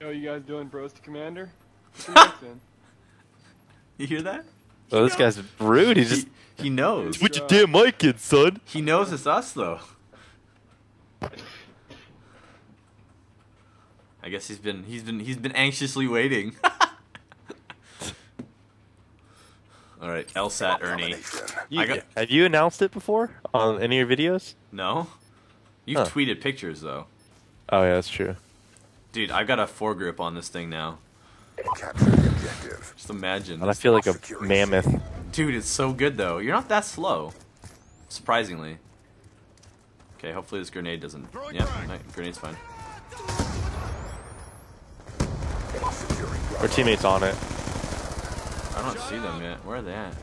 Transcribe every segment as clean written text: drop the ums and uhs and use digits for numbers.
How are you guys doing, bros to commander? You hear that? Oh, this guy's rude. He knows. What you damn my kid, son? He knows it's us, though. I guess he's been anxiously waiting. All right, LSAT Ernie. Have you announced it before on any of your videos? No. You've tweeted pictures though. Oh yeah, that's true. Dude, I've got a foregrip on this thing now. Capture the objective. Just imagine. And I feel like a mammoth. Dude, it's so good though. You're not that slow, surprisingly. Okay, hopefully this grenade doesn't. Yeah, right, grenade's fine. Our teammates on it. I don't see them yet. Where are they at?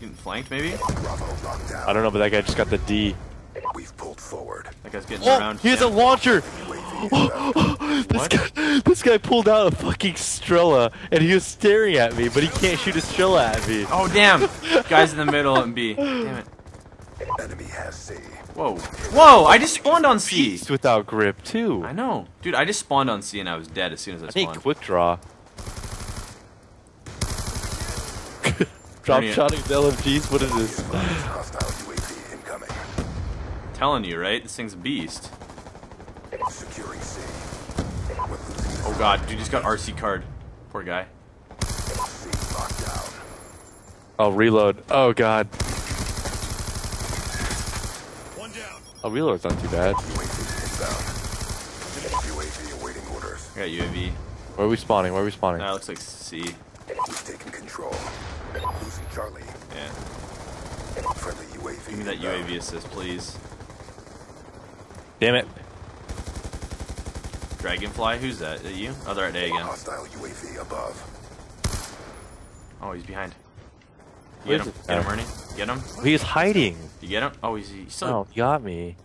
Getting flanked, maybe? I don't know, but that guy just got the D. We've pulled forward. That guy's getting around. He has a launcher! This guy pulled out a fucking Strela, and he was staring at me, but he can't shoot a Strela at me. Oh, damn! Guy's in the middle and B. Damn it. Enemy has C. Whoa. Whoa! I just spawned on C! Without grip, too. I know. Dude, I just spawned on C, and I was dead as soon as I spawned. I need quick draw. Drop shotting the LMGs? What is this? I'm telling you, right? This thing's a beast. Securing C. Oh god, dude just got RC card. Poor guy. I'll reload. Oh god. One down. Oh, reload's not too bad. UAV awaiting orders. I got UAV. Where are we spawning? Where are we spawning? That looks like C. We've taken control. Losing Charlie. Yeah. Friendly UAV. Give me that UAV assist, please. Damn it. Dragonfly? Who's that? Is it you? Oh, they're at A again. Hostile UAV above. Oh, he's behind. You get him. Get him, Ernie. Get him. He's hiding. You get him? Oh, he's still... Oh, got me.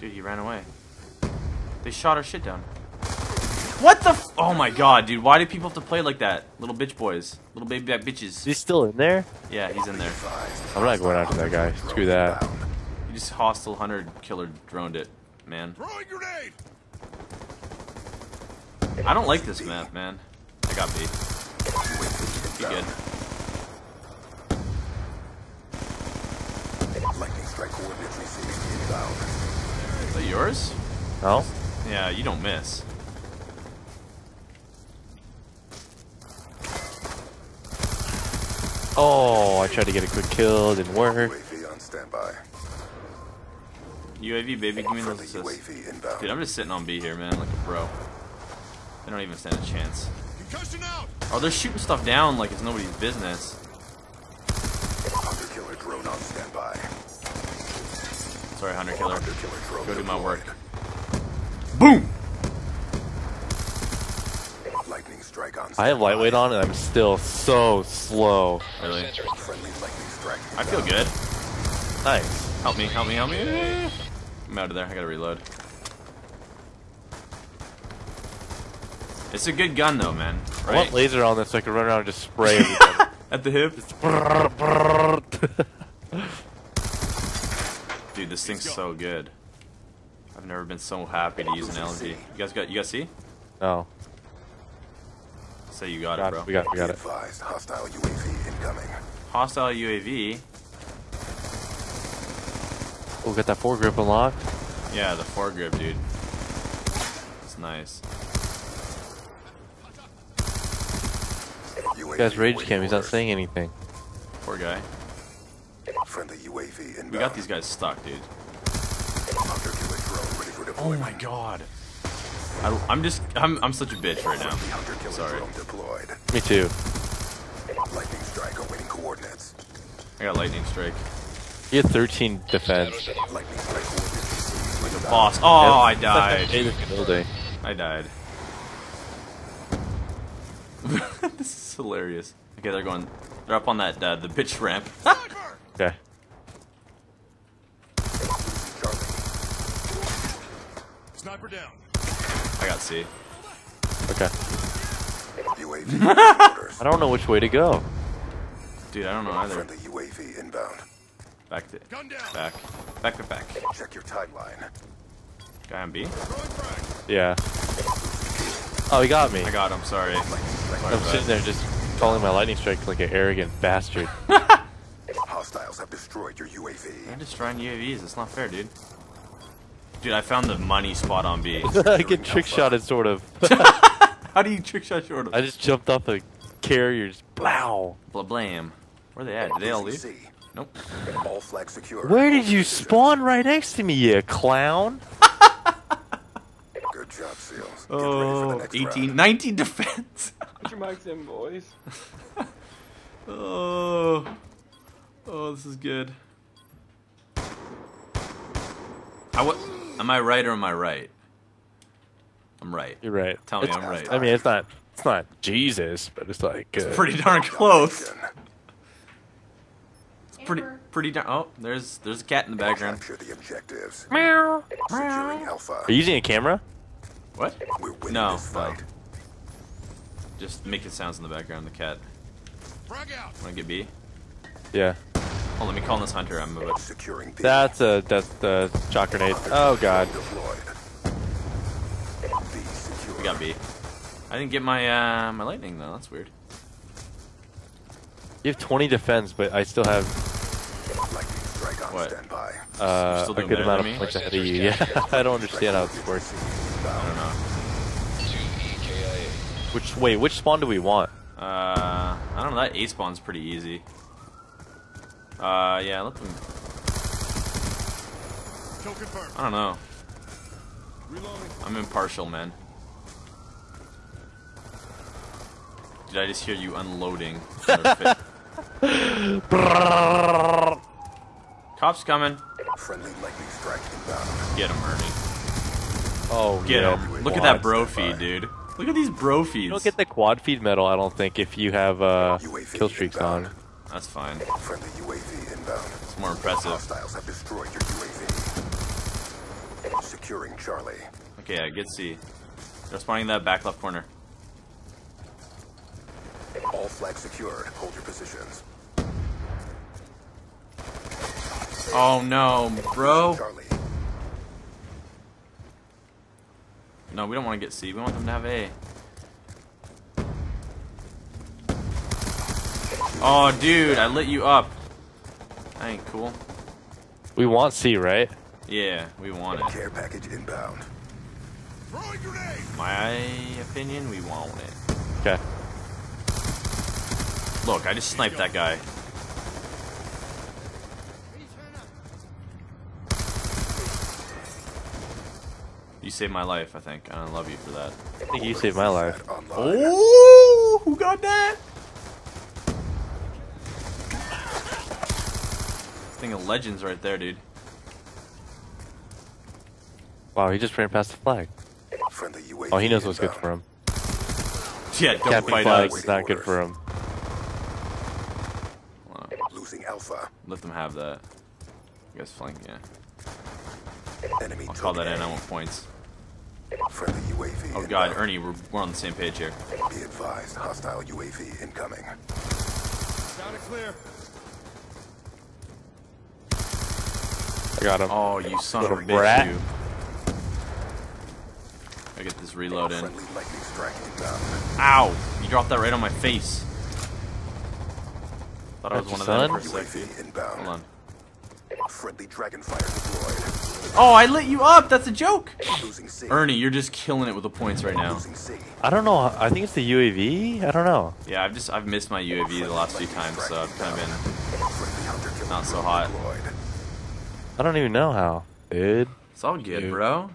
Dude, he ran away. They shot our shit down. What the f- Oh my god, dude, why do people have to play like that? Little bitch boys. Little baby back bitches. He's still in there? Yeah, he's in there. I'm not going after that guy. Screw that. You just hostile Hunter Killer droned it, man. I don't like this map, man. I got B. Be good. Lightning Strike coordinates received inbound. Is that yours? No. Yeah, you don't miss. Oh, I tried to get a quick kill, didn't work. UAV on standby. UAV, baby, give me those assists. Dude, I'm just sitting on B here, man, like a bro. They don't even stand a chance. Oh, they're shooting stuff down like it's nobody's business. Hunter Killer drone on standby. Sorry, Hunter Killer. Go do my work. Boom! I have lightweight on and I'm still so slow. Really? I feel good. Nice. Help me, help me, help me. I'm out of there. I gotta reload. It's a good gun though, man. Right? I want laser on this so I can run around and just spray everybody. At the hip? Dude, this thing's so good. I've never been so happy to use an LMG. You guys C? No. Say so you got it, bro. We got it. Hostile UAV incoming. Hostile UAV. Oh, got that foregrip unlocked. Yeah, the foregrip, dude. It's nice. This guy's rage cam. He's not saying anything. Poor guy. Friendly UAV inbound. We got these guys stuck, dude. Oh my god. I'm such a bitch right now. Sorry. Me too. Lightning strike awaiting coordinates. I got lightning strike. You had 13 defense. Lightning strike like a boss. Oh, I died. I died. This is hilarious. Okay, they're going. They're up on that the bitch ramp. Okay. Sniper down. I got C. Okay. I don't know which way to go. Dude, I don't know either. Friendly UAV inbound. Back to back. Back to back. Check your timeline. Guy on B? Yeah. Oh, he got me. I got him, sorry. I'm sitting there just calling my lightning strike like an arrogant bastard. Hostiles have destroyed your UAV. I'm destroying UAVs, it's not fair, dude. Dude, I found the money spot on B. I get trick-shotted, sort of. How do you trick-shot short of? I just jumped off the carriers. Blow! Blam. Where they at? Did they all leave? Nope. All flag secure. Where did you spawn right next to me, you clown? Good job, SEALs. Oh, get ready for the next 18, round. 19 defense. Put your mics in, boys. Oh, this is good. Am I right or am I right? I'm right. You're right. Tell me I'm right. I mean, it's not Jesus, but it's like it's pretty darn close. It's pretty darn. Oh, there's a cat in the background. The objectives. Meow. Securing Alpha. Are you using a camera? What? No. Just making sounds in the background. The cat. Wanna get B? Yeah. Oh, let me call this hunter. I'm moving. Securing B. That's a shock grenade. Oh god. We got B. I didn't get my my lightning though. That's weird. You have 20 defense, but I still have a good amount of points ahead of you. Yeah, I don't understand how this works. I don't know. Which spawn do we want? I don't know. That A spawn's pretty easy. Yeah, let them. I don't know. I'm impartial, man. Did I just hear you unloading? Cops coming. Friendly lightning strike inbound. Get him, Ernie. Oh, get him. Look at that bro feed, dude. Look at these bro feeds. You don't get the quad feed medal, I don't think, if you have kill streaks on. That's fine. Friendly UAV inbound. It's more impressive. Hostiles have destroyed your UAV. Securing Charlie. Okay, I get C. They're spawning in that back left corner. All flags secured. Hold your positions. Oh no, bro. No, we don't want to get C. We want them to have A. Oh, dude, I lit you up. That ain't cool. We want C, right? Yeah, we want it. Care package inbound. My opinion, we want it. Okay. Look, I just sniped that guy. You saved my life, I think. I love you for that. I think you saved my life. Oh, who got that? Thing of legends right there, dude. Wow, he just ran past the flag. Oh, he knows what's good for him. Yeah, don't fight us. It's not good for him. Alpha. Let them have that. You guys flank, yeah. Enemy I'll call that in, I want points. Friendly UAV oh god, Ernie, we're on the same page here. Be advised, hostile UAV incoming. Sound it clear. I got him. Oh, you son of a bitch, you. I get this reload in. Ow! You dropped that right on my face. Thought I was one of them for safety. Hold on. Friendly dragon fire deployed. Oh, I lit you up! That's a joke! Ernie, you're just killing it with the points right now. I don't know. I think it's the UAV? I don't know. Yeah, I've missed my UAV the last few times, so I've kind of been not so hot. I don't even know how, dude. It's all good, bro.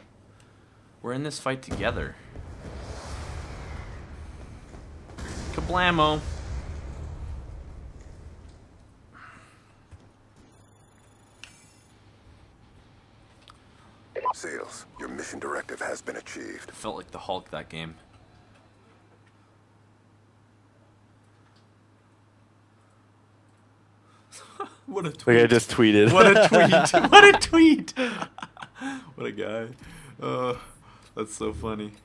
We're in this fight together. Kablamo! Sales, your mission directive has been achieved. Felt like the Hulk that game. What a tweet. Like I just tweeted. What a tweet. What a tweet. What a guy. That's so funny.